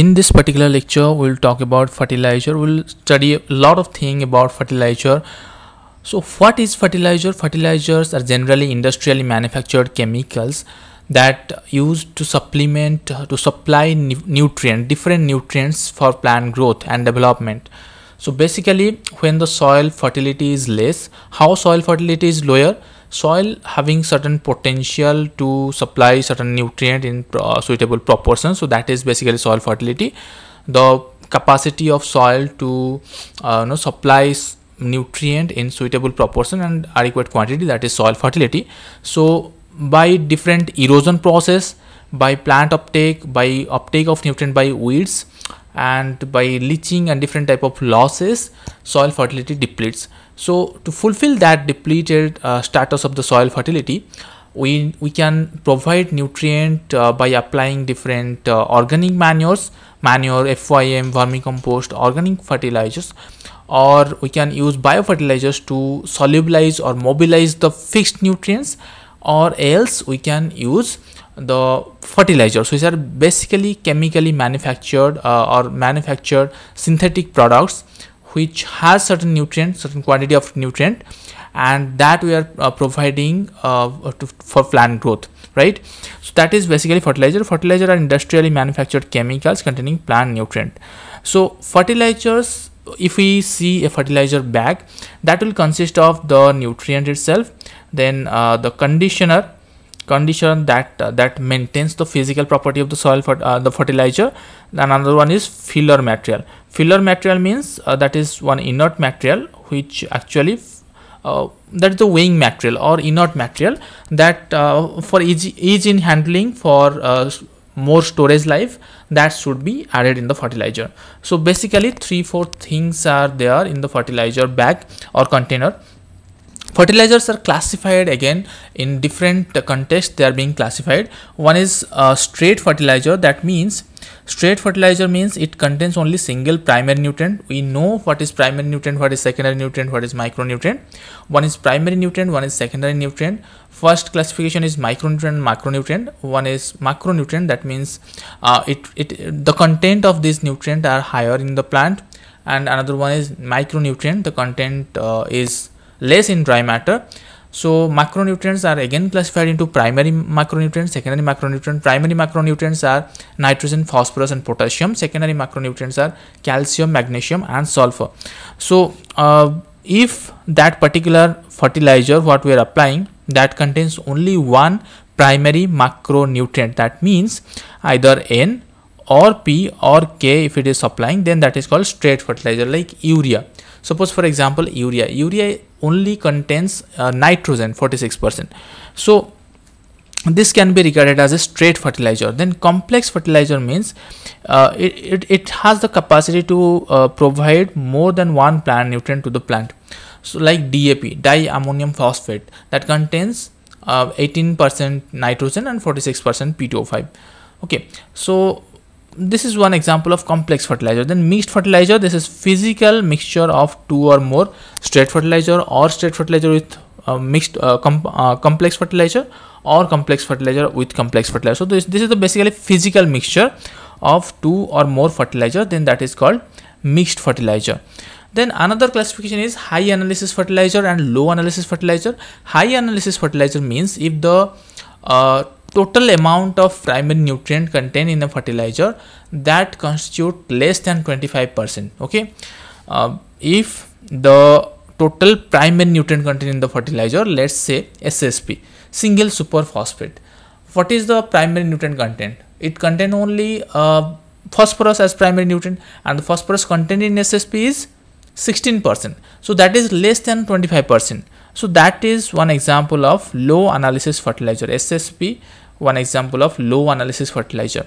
In this particular lecture, we'll talk about fertilizer. We'll study a lot of things about fertilizer. So what is fertilizer? Fertilizers are generally industrially manufactured chemicals that used to supplement, to supply different nutrients for plant growth and development. So basically, when the soil fertility is less, how soil fertility is lower? Soil having certain potential to supply certain nutrient in suitable proportions, so that is basically soil fertility. The capacity of soil to supply nutrient in suitable proportion and adequate quantity, that is soil fertility. So by different erosion process, by plant uptake, by uptake of nutrient by weeds, and by leaching and different type of losses, soil fertility depletes. So to fulfill that depleted status of the soil fertility, we can provide nutrient by applying different organic manures, FYM, vermicompost, organic fertilizers, or we can use biofertilizers to solubilize or mobilize the fixed nutrients, or else we can use the fertilizers. So these are basically chemically manufactured or manufactured synthetic products which has certain nutrients, certain quantity of nutrient, and that we are providing for plant growth, right? So that is basically fertilizer. Fertilizer are industrially manufactured chemicals containing plant nutrient. So fertilizers, if we see a fertilizer bag, that will consist of the nutrient itself, then the conditioner that maintains the physical property of the soil for the fertilizer. Another one is filler material. Filler material means that is one inert material which actually that is the weighing material or inert material that for ease in handling, for more storage life, that should be added in the fertilizer. So basically 3-4 things are there in the fertilizer bag or container. Fertilizers are classified again in different contexts. They are being classified. One is straight fertilizer. That means straight fertilizer means it contains only single primary nutrient. We know what is primary nutrient, what is secondary nutrient, what is micronutrient. One is primary nutrient, one is secondary nutrient. First classification is micronutrient, macronutrient. One is macronutrient. That means the content of these nutrients are higher in the plant. And another one is micronutrient. The content is less in dry matter. So macronutrients are again classified into primary macronutrients, secondary macronutrient. Primary macronutrients are nitrogen, phosphorus and potassium. Secondary macronutrients are calcium, magnesium and sulfur. So if that particular fertilizer what we are applying, that contains only one primary macronutrient, that means either N or P or K, if it is supplying, then that is called straight fertilizer, like urea. Suppose for example urea. Urea only contains nitrogen 46%. So this can be regarded as a straight fertilizer. Then complex fertilizer means it has the capacity to provide more than one plant nutrient to the plant. So like DAP, diammonium phosphate, that contains 18% nitrogen and 46% P2O5. Okay, so this is one example of complex fertilizer. Then mixed fertilizer, this is physical mixture of two or more straight fertilizer, or straight fertilizer with complex fertilizer, or complex fertilizer with complex fertilizer. So this is the basically physical mixture of two or more fertilizer, then that is called mixed fertilizer. Then another classification is high analysis fertilizer and low analysis fertilizer. High analysis fertilizer means if the total amount of primary nutrient contained in a fertilizer that constitute less than 25%. Okay, if the total primary nutrient contained in the fertilizer, let's say SSP, single superphosphate. What is the primary nutrient content? It contains only phosphorus as primary nutrient, and the phosphorus content in SSP is 16%. So that is less than 25%. So that is one example of low analysis fertilizer, SSP. One example of low analysis fertilizer.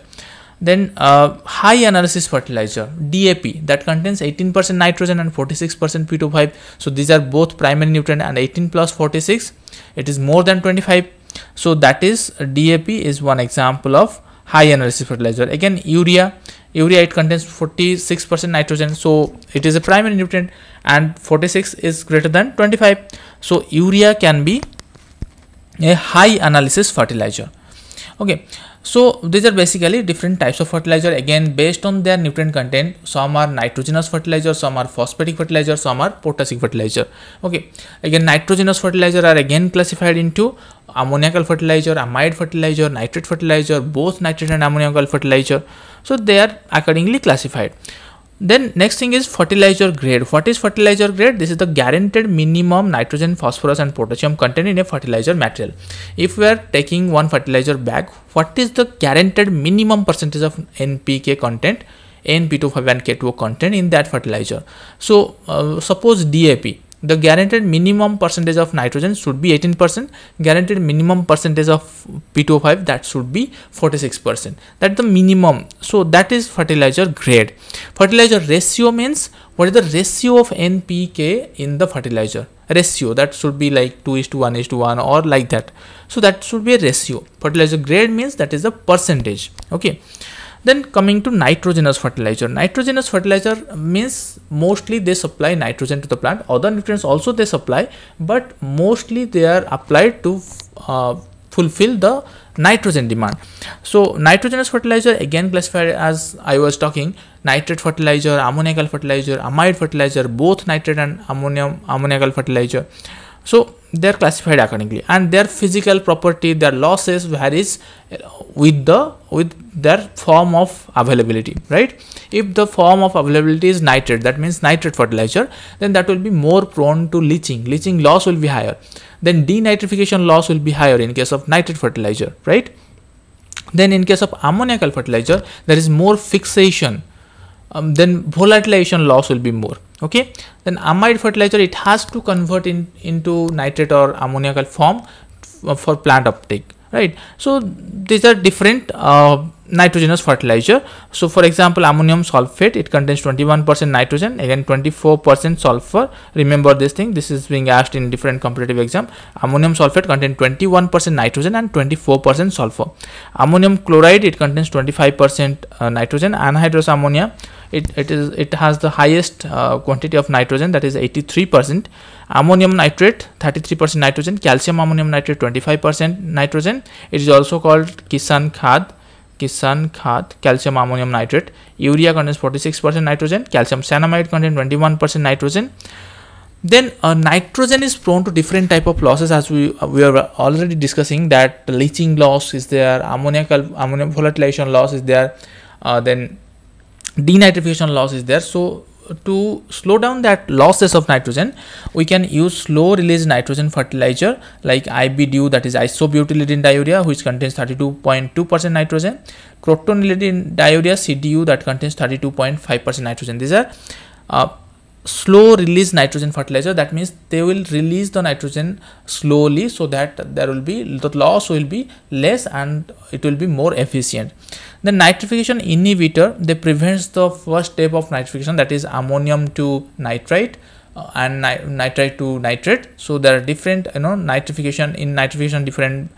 Then high analysis fertilizer, DAP, that contains 18% nitrogen and 46% P2O5. So these are both primary nutrient, and 18 plus 46, it is more than 25. So that is DAP is one example of high analysis fertilizer. Again urea. Urea, it contains 46% nitrogen, so it is a primary nutrient, and 46 is greater than 25. So urea can be a high analysis fertilizer. Okay, So these are basically different types of fertilizer, again based on their nutrient content. Some are nitrogenous fertilizer, some are phosphatic fertilizer, some are potassic fertilizer. Okay, again nitrogenous fertilizer are again classified into ammoniacal fertilizer, amide fertilizer, nitrate fertilizer, both nitrate and ammoniacal fertilizer. So they are accordingly classified. Then next thing is fertilizer grade. What is fertilizer grade? This is the guaranteed minimum nitrogen, phosphorus and potassium content in a fertilizer material. If we are taking one fertilizer bag, what is the guaranteed minimum percentage of NPK content, NP2,5 and K2O content in that fertilizer? So suppose DAP, the guaranteed minimum percentage of nitrogen should be 18%, guaranteed minimum percentage of P2O5 that should be 46%. That's the minimum. So that is fertilizer grade. Fertilizer ratio means what is the ratio of NPK in the fertilizer. Ratio that should be like 2:1:1 or like that. So that should be a ratio. Fertilizer grade means that is a percentage. Okay. Then coming to nitrogenous fertilizer. Nitrogenous fertilizer means mostly they supply nitrogen to the plant. Other nutrients also they supply, but mostly they are applied to fulfill the nitrogen demand. So nitrogenous fertilizer again classified as I was talking, nitrate fertilizer, ammoniacal fertilizer, amide fertilizer, both nitrate and ammoniacal fertilizer. So they are classified accordingly, and their physical property, their losses varies with their form of availability, right? If the form of availability is nitrate, that means nitrate fertilizer, then that will be more prone to leaching. Leaching loss will be higher. Then denitrification loss will be higher in case of nitrate fertilizer, right? Then in case of ammoniacal fertilizer, there is more fixation. Then volatilization loss will be more. Okay, then amide fertilizer, it has to convert into nitrate or ammoniacal form for plant uptake, right? So these are different nitrogenous fertilizer. So for example, ammonium sulfate, it contains 21% nitrogen, again 24% sulfur. Remember this thing, this is being asked in different competitive exam. Ammonium sulfate contains 21% nitrogen and 24% sulfur. Ammonium chloride, it contains 25% nitrogen. Anhydrous ammonia, it has the highest quantity of nitrogen, that is 83%. Ammonium nitrate 33% nitrogen. Calcium ammonium nitrate 25% nitrogen. It is also called Kisan khad, calcium ammonium nitrate. Urea contains 46% nitrogen. Calcium cyanamide contains 21% nitrogen. Then nitrogen is prone to different type of losses, as we are already discussing, that leaching loss is there, ammonium volatilization loss is there, then denitrification loss is there. So to slow down that losses of nitrogen, we can use slow release nitrogen fertilizer like IBDU, that is isobutylidine diurea, which contains 32.2% nitrogen, crotonylidine diurea CDU, that contains 32.5% nitrogen. These are slow release nitrogen fertilizer, that means they will release the nitrogen slowly, so that there will be the loss will be less and it will be more efficient. The nitrification inhibitor, they prevents the first step of nitrification, that is ammonium to nitrite and nitrite to nitrate. So there are different, in nitrification different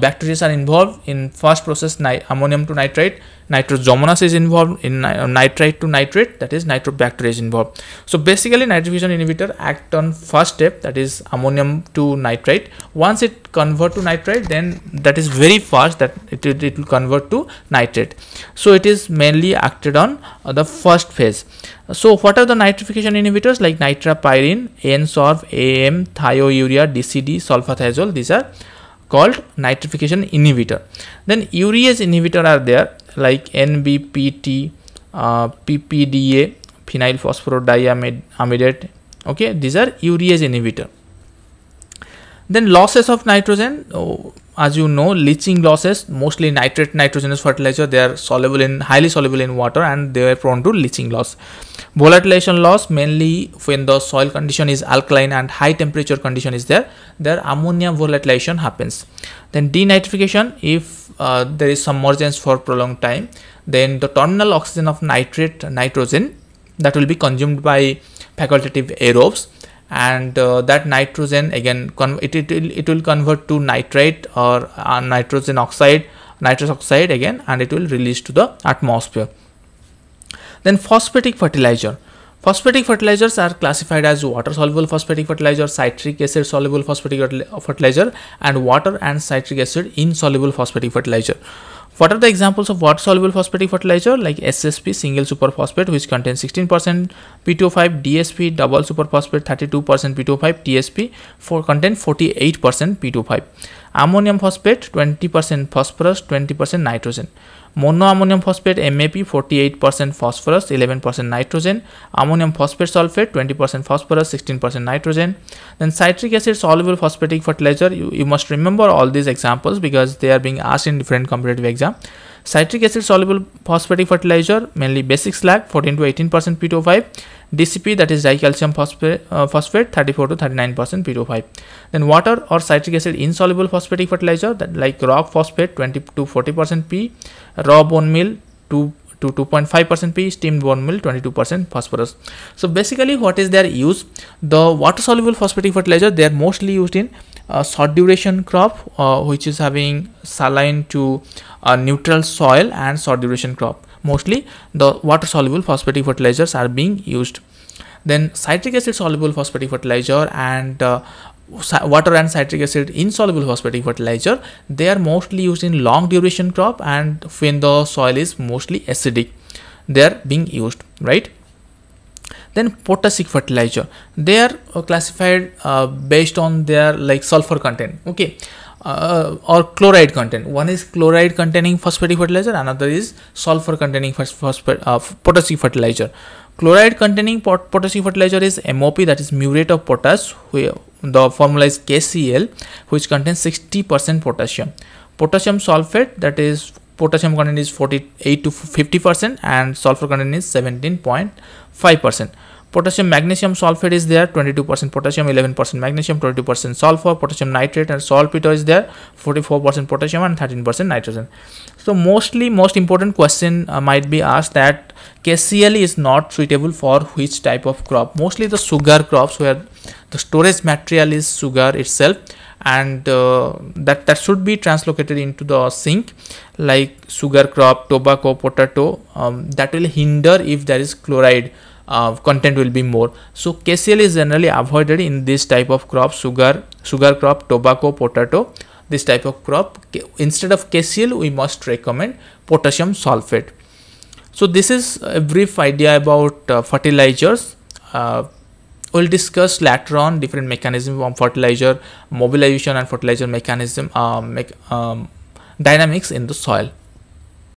bacteria are involved in first process. Ammonium to nitrite, nitrosomonas is involved. In nitrite to nitrate, that is nitrobacteria is involved. So basically nitrification inhibitor act on first step, that is ammonium to nitrite. Once it convert to nitrite, then that is very fast that it will convert to nitrate. So it is mainly acted on the first phase. So what are the nitrification inhibitors like nitrapyrene, ansorb, AM, thiourea, dcd, sulfathiazole? These are called nitrification inhibitor. Then urease inhibitor are there like NBPT, PPDA, phenylphosphorodiamidate. Okay, these are urease inhibitor. Then losses of nitrogen, as you know, leaching losses, mostly nitrate nitrogenous fertilizer, they are highly soluble in water and they are prone to leaching loss. Volatilization loss, mainly when the soil condition is alkaline and high temperature condition is there, ammonia volatilization happens. Then denitrification, if there is submergence for prolonged time, then the terminal oxygen of nitrogen that will be consumed by facultative aerobes, and that nitrogen again it will convert to nitrate or nitrous oxide again, and it will release to the atmosphere. Then phosphatic fertilizer. Phosphatic fertilizers are classified as water soluble phosphatic fertilizer, citric acid soluble phosphatic fertilizer, and water and citric acid insoluble phosphatic fertilizer. What are the examples of water-soluble phosphatic fertilizer like SSP, single superphosphate, which contains 16% P2O5, DSP, double superphosphate, 32% P2O5, TSP, contains 48% P2O5. Ammonium phosphate, 20% phosphorus, 20% nitrogen. Monoammonium phosphate, MAP, 48% phosphorus, 11% nitrogen. Ammonium phosphate sulfate, 20% phosphorus, 16% nitrogen. Then citric acid soluble phosphatic fertilizer, you must remember all these examples because they are being asked in different competitive exam. Citric acid soluble phosphatic fertilizer, mainly basic slag, 14 to 18% P2O5. DCP, that is dicalcium phosphate, 34 to 39% P2O5. Then water or citric acid insoluble phosphatic fertilizer, that like rock phosphate, 20 to 40% P, raw bone meal 2 to 2.5% P, steamed bone meal 22% phosphorus. So basically what is their use? The water soluble phosphatic fertilizer, they are mostly used in short duration crop which is having saline to neutral soil, and short duration crop mostly the water soluble phosphatic fertilizers are being used. Then citric acid soluble phosphatic fertilizer and water and citric acid insoluble phosphatic fertilizer, they are mostly used in long duration crop and when the soil is mostly acidic they are being used, right? Then potassic fertilizer, they are classified based on their like sulfur content, okay, or chloride content. One is chloride containing phosphatic fertilizer, another is sulfur containing potassic fertilizer. Chloride containing potassic fertilizer is MOP, that is muriate of potash, where the formula is KCl, which contains 60% potassium. Potassium sulfate, that is potassium content is 48 to 50% and sulfur content is 17.5%. Potassium magnesium sulfate is there, 22% potassium, 11% magnesium, 22% sulfur. Potassium nitrate and saltpeter is there, 44% potassium and 13% nitrogen. So mostly most important question might be asked that KCl is not suitable for which type of crop, mostly the sugar crops where the storage material is sugar itself, and that should be translocated into the sink, like sugar crop, tobacco, potato, that will hinder if there is chloride content will be more. So KCl is generally avoided in this type of crop, sugar crop, tobacco, potato, this type of crop. Instead of KCl we must recommend potassium sulfate. So this is a brief idea about fertilizers. We'll discuss later on different mechanism of fertilizer mobilization and fertilizer mechanism dynamics in the soil.